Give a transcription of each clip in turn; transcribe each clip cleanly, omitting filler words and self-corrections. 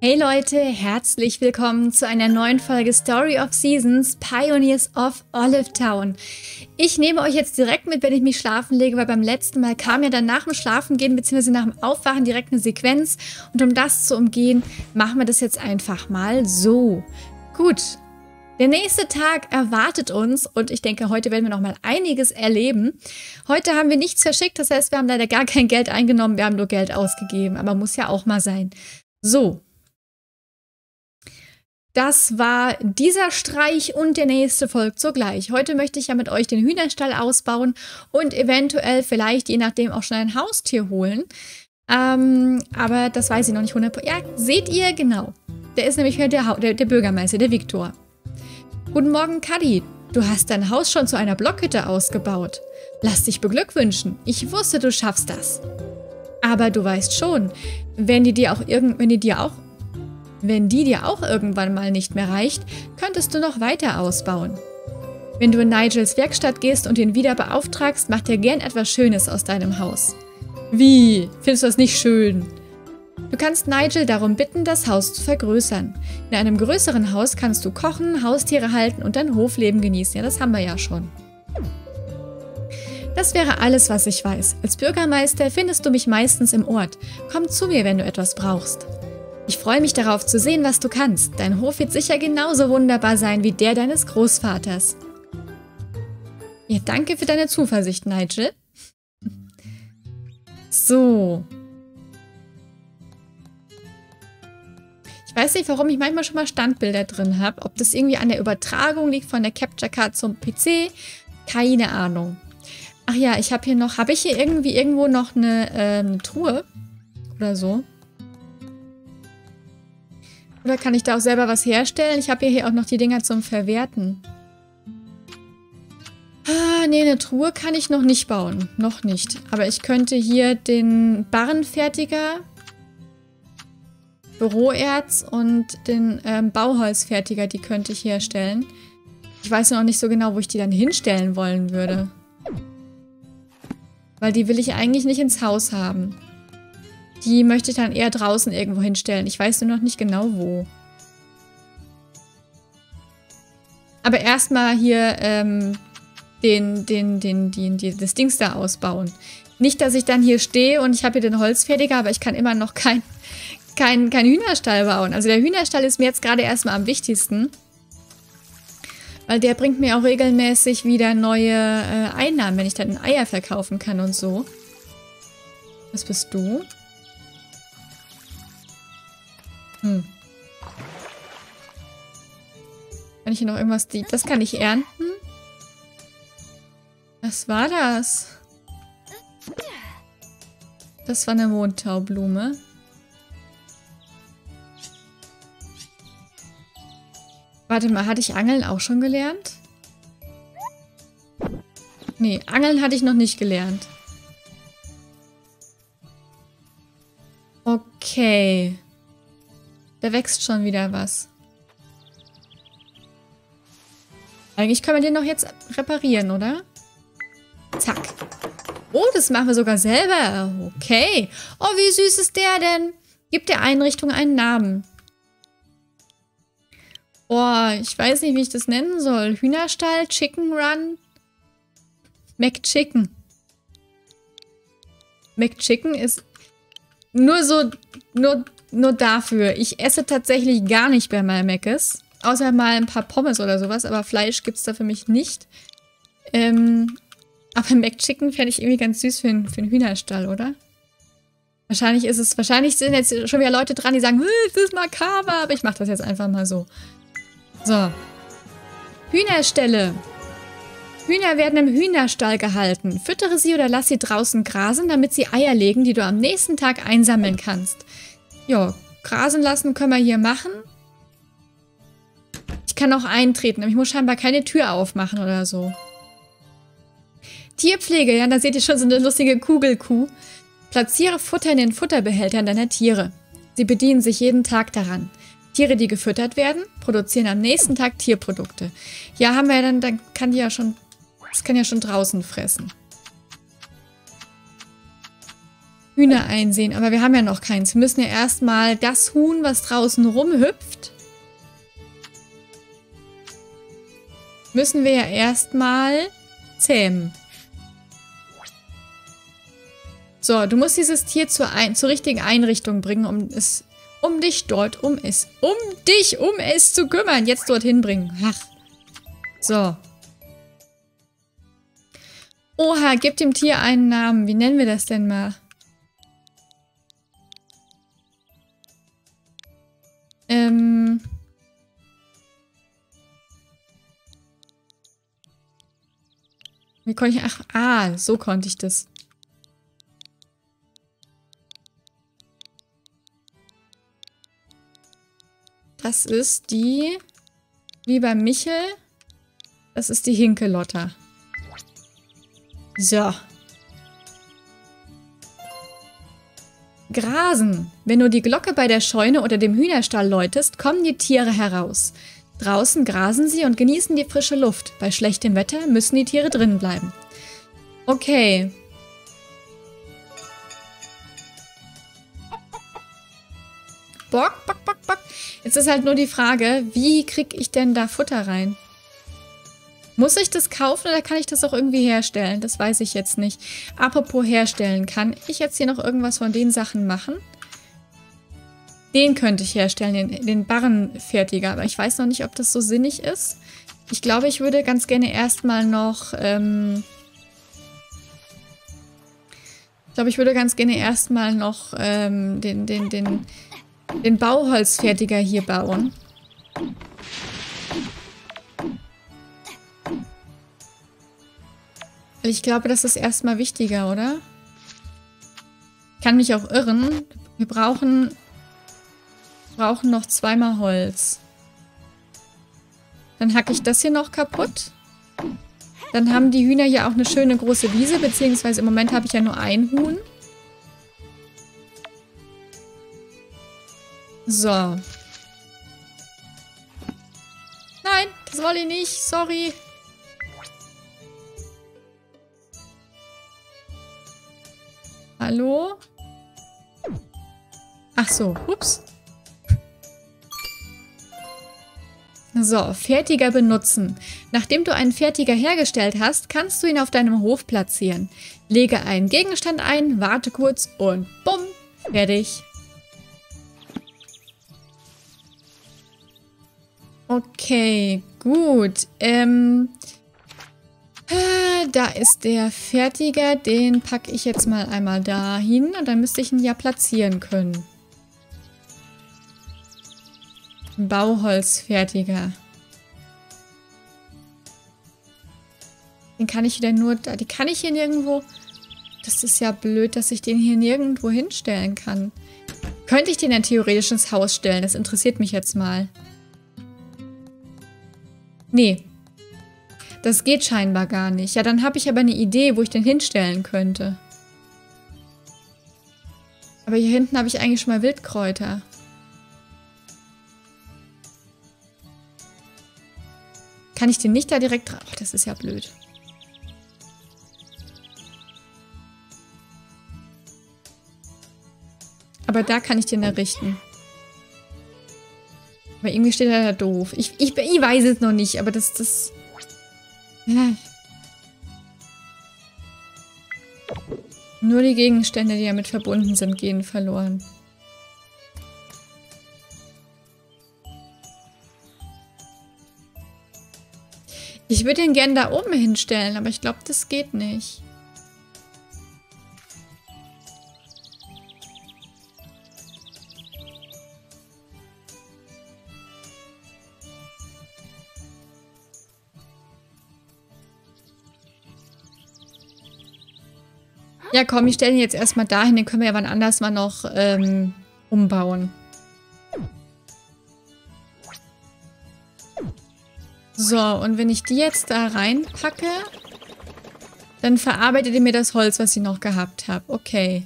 Hey Leute, herzlich willkommen zu einer neuen Folge Story of Seasons: Pioneers of Olive Town. Ich nehme euch jetzt direkt mit, wenn ich mich schlafen lege, weil beim letzten Mal kam ja dann nach dem Schlafengehen bzw. nach dem Aufwachen direkt eine Sequenz. Und um das zu umgehen, machen wir das jetzt einfach mal so. Gut, der nächste Tag erwartet uns und ich denke, heute werden wir noch mal einiges erleben. Heute haben wir nichts verschickt, das heißt, wir haben leider gar kein Geld eingenommen, wir haben nur Geld ausgegeben, aber muss ja auch mal sein. So. Das war dieser Streich und der nächste folgt sogleich. Heute möchte ich ja mit euch den Hühnerstall ausbauen und eventuell vielleicht je nachdem auch schon ein Haustier holen. Aber das weiß ich noch nicht 100%. Ja, seht ihr, genau. Der ist nämlich der Bürgermeister, der Viktor. Guten Morgen, Kadi. Du hast dein Haus schon zu einer Blockhütte ausgebaut. Lass dich beglückwünschen. Ich wusste, du schaffst das. Aber du weißt schon, wenn die dir auch irgendwann mal nicht mehr reicht, könntest du noch weiter ausbauen. Wenn du in Nigels Werkstatt gehst und ihn wieder beauftragst, macht er gern etwas Schönes aus deinem Haus. Wie? Findest du das nicht schön? Du kannst Nigel darum bitten, das Haus zu vergrößern. In einem größeren Haus kannst du kochen, Haustiere halten und dein Hofleben genießen. Ja, das haben wir ja schon. Das wäre alles, was ich weiß. Als Bürgermeister findest du mich meistens im Ort. Komm zu mir, wenn du etwas brauchst. Ich freue mich darauf zu sehen, was du kannst. Dein Hof wird sicher genauso wunderbar sein wie der deines Großvaters. Ja, danke für deine Zuversicht, Nigel. So. Ich weiß nicht, warum ich manchmal schon mal Standbilder drin habe. Ob das irgendwie an der Übertragung liegt von der Capture Card zum PC. Keine Ahnung. Ach ja, ich habe hier noch... Habe ich hier irgendwo noch eine Truhe? Oder so? Oder kann ich da auch selber was herstellen? Ich habe ja hier auch noch die Dinger zum Verwerten. Ah, nee, eine Truhe kann ich noch nicht bauen. Noch nicht. Aber ich könnte hier den Barrenfertiger, Büroerz und den Bauholzfertiger, die könnte ich herstellen. Ich weiß noch nicht so genau, wo ich die dann hinstellen wollen würde. Weil die will ich eigentlich nicht ins Haus haben. Die möchte ich dann eher draußen irgendwo hinstellen. Ich weiß nur noch nicht genau, wo. Aber erstmal hier das Dings da ausbauen. Nicht, dass ich dann hier stehe und ich habe hier den Holzfertiger, aber ich kann immer noch kein Hühnerstall bauen. Also der Hühnerstall ist mir jetzt gerade erstmal am wichtigsten. Weil der bringt mir auch regelmäßig wieder neue Einnahmen, wenn ich dann Eier verkaufen kann und so. Was bist du? Kann ich hier noch irgendwas... Das kann ich ernten? Was war das? Das war eine Montaublume. Warte mal, hatte ich Angeln auch schon gelernt? Nee, Angeln hatte ich noch nicht gelernt. Okay. Da wächst schon wieder was. Eigentlich können wir den noch jetzt reparieren, oder? Zack. Oh, das machen wir sogar selber. Okay. Oh, wie süß ist der denn? Gib der Einrichtung einen Namen. Oh, ich weiß nicht, wie ich das nennen soll. Hühnerstall, Chicken Run, McChicken. McChicken ist nur so... Nur dafür. Ich esse tatsächlich gar nicht mehr mal Meckes. Außer mal ein paar Pommes oder sowas. Aber Fleisch gibt es da für mich nicht. Aber McChicken fände ich irgendwie ganz süß für einen Hühnerstall, oder? Wahrscheinlich sind jetzt schon wieder Leute dran, die sagen, das ist makaber. Aber ich mache das jetzt einfach mal so. So. Hühnerställe. Hühner werden im Hühnerstall gehalten. Füttere sie oder lass sie draußen grasen, damit sie Eier legen, die du am nächsten Tag einsammeln kannst. Ja, grasen lassen können wir hier machen. Ich kann auch eintreten, aber ich muss scheinbar keine Tür aufmachen oder so. Tierpflege, ja, da seht ihr schon so eine lustige Kugelkuh. Platziere Futter in den Futterbehältern deiner Tiere. Sie bedienen sich jeden Tag daran. Tiere, die gefüttert werden, produzieren am nächsten Tag Tierprodukte. Ja, haben wir ja dann kann die ja schon, das kann ja schon draußen fressen. Hühner einsehen. Aber wir haben ja noch keins. Wir müssen ja erstmal das Huhn, was draußen rumhüpft, müssen wir ja erstmal zähmen. So, du musst dieses Tier zur richtigen Einrichtung bringen, um dich zu kümmern. Jetzt dorthin bringen. Ach. So. Oha, gib dem Tier einen Namen. Wie nennen wir das denn mal? Wie konnte ich... Ach, so konnte ich das. Das ist die... Wie bei Michel. Das ist die Hinkelotter. So. Grasen. Wenn du die Glocke bei der Scheune oder dem Hühnerstall läutest, kommen die Tiere heraus. Draußen grasen sie und genießen die frische Luft. Bei schlechtem Wetter müssen die Tiere drinnen bleiben. Okay. Bock, bock, bock, bock. Jetzt ist halt nur die Frage, wie kriege ich denn da Futter rein? Muss ich das kaufen oder kann ich das auch irgendwie herstellen? Das weiß ich jetzt nicht. Apropos herstellen, kann ich jetzt hier noch irgendwas von den Sachen machen? Den könnte ich herstellen, den Barrenfertiger. Aber ich weiß noch nicht, ob das so sinnig ist. Ich glaube, ich würde ganz gerne erstmal noch... den Bauholzfertiger hier bauen. Ich glaube, das ist erstmal wichtiger, oder? Ich kann mich auch irren. Wir brauchen noch zweimal Holz. Dann hacke ich das hier noch kaputt. Dann haben die Hühner hier auch eine schöne große Wiese, beziehungsweise im Moment habe ich ja nur ein Huhn. So. Nein, das wollte ich nicht. Sorry. Hallo? Ach so, ups. So, Fertiger benutzen. Nachdem du einen Fertiger hergestellt hast, kannst du ihn auf deinem Hof platzieren. Lege einen Gegenstand ein, warte kurz und bumm, fertig. Okay, gut. Da ist der Fertiger, den packe ich jetzt mal einmal dahin und dann müsste ich ihn ja platzieren können. Bauholzfertiger. Den kann ich wieder nur da, die kann ich hier nirgendwo... Das ist ja blöd, dass ich den hier nirgendwo hinstellen kann. Könnte ich den dann theoretisch ins Haus stellen? Das interessiert mich jetzt mal. Nee. Das geht scheinbar gar nicht. Ja, dann habe ich aber eine Idee, wo ich den hinstellen könnte. Aber hier hinten habe ich eigentlich schon mal Wildkräuter. Kann ich den nicht da direkt... Ach, das ist ja blöd. Aber da kann ich den errichten. Aber irgendwie steht er da doof. Ich weiß es noch nicht, aber das ja. Nur die Gegenstände, die damit verbunden sind, gehen verloren. Ich würde ihn gerne da oben hinstellen, aber ich glaube, das geht nicht. Ja, komm, ich stelle ihn jetzt erstmal dahin, den können wir ja wann anders mal noch umbauen. So, und wenn ich die jetzt da reinpacke, dann verarbeitet ihr mir das Holz, was ich noch gehabt habe. Okay.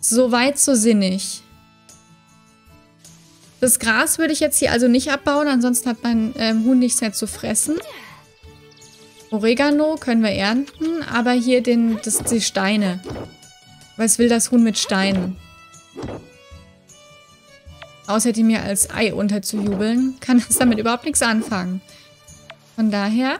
So weit, so sinnig. Das Gras würde ich jetzt hier also nicht abbauen, ansonsten hat mein Huhn nichts mehr zu fressen. Oregano können wir ernten, aber hier die Steine. Was will das Huhn mit Steinen? Außer die mir als Ei unterzujubeln, kann das damit überhaupt nichts anfangen. Von daher...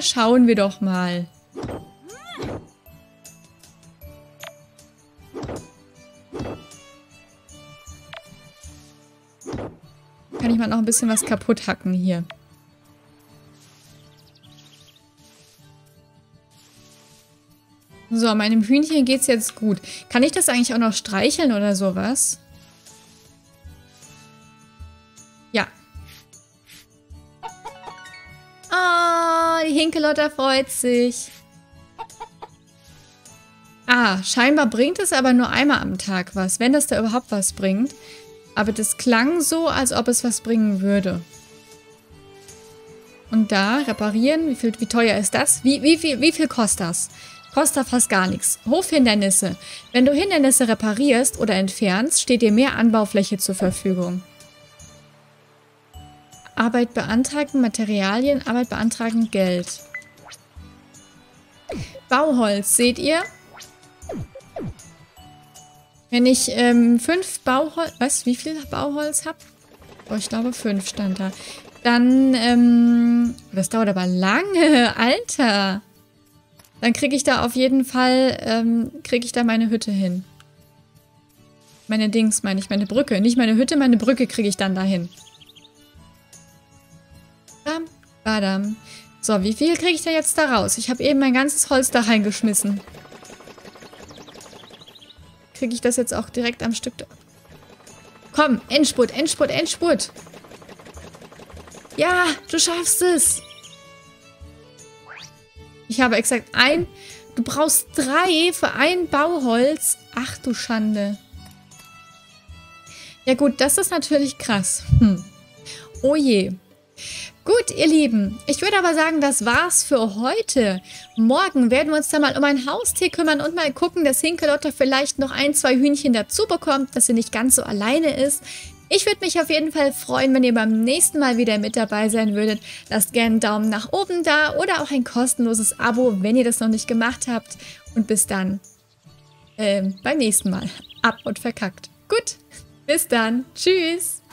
schauen wir doch mal. Kann ich mal noch ein bisschen was kaputt hacken hier. So, meinem Hühnchen geht's jetzt gut. Kann ich das eigentlich auch noch streicheln oder sowas? Ja. Die Hinkelotter freut sich. Ah, scheinbar bringt es aber nur einmal am Tag was, wenn das da überhaupt was bringt. Aber das klang so, als ob es was bringen würde. Und da reparieren. Wie teuer ist das? Wie viel kostet das? Kostet fast gar nichts. Hofhindernisse. Wenn du Hindernisse reparierst oder entfernst, steht dir mehr Anbaufläche zur Verfügung. Arbeit beantragen, Materialien, Arbeit beantragen, Geld. Bauholz, seht ihr? Wenn ich 5 Bauholz... Was? Wie viel Bauholz habe? Oh, ich glaube 5 stand da. Dann, das dauert aber lange. Alter! Dann kriege ich da auf jeden Fall, kriege ich da meine Hütte hin. Meine Dings, meine ich, meine Brücke. Nicht meine Hütte, meine Brücke kriege ich dann dahin. Badam. So, wie viel kriege ich da jetzt da raus? Ich habe eben mein ganzes Holz da reingeschmissen. Kriege ich das jetzt auch direkt am Stück? Komm, Endspurt, Endspurt, Endspurt! Ja, du schaffst es! Ich habe exakt ein... Du brauchst 3 für ein Bauholz. Ach du Schande. Ja gut, das ist natürlich krass. Oh je. Gut, ihr Lieben, ich würde aber sagen, das war's für heute. Morgen werden wir uns dann mal um ein Haustier kümmern und mal gucken, dass Hinkelotter vielleicht noch 1, 2 Hühnchen dazu bekommt, dass sie nicht ganz so alleine ist. Ich würde mich auf jeden Fall freuen, wenn ihr beim nächsten Mal wieder mit dabei sein würdet. Lasst gerne einen Daumen nach oben da oder auch ein kostenloses Abo, wenn ihr das noch nicht gemacht habt. Und bis dann, beim nächsten Mal. Ab und verkackt. Gut, bis dann. Tschüss.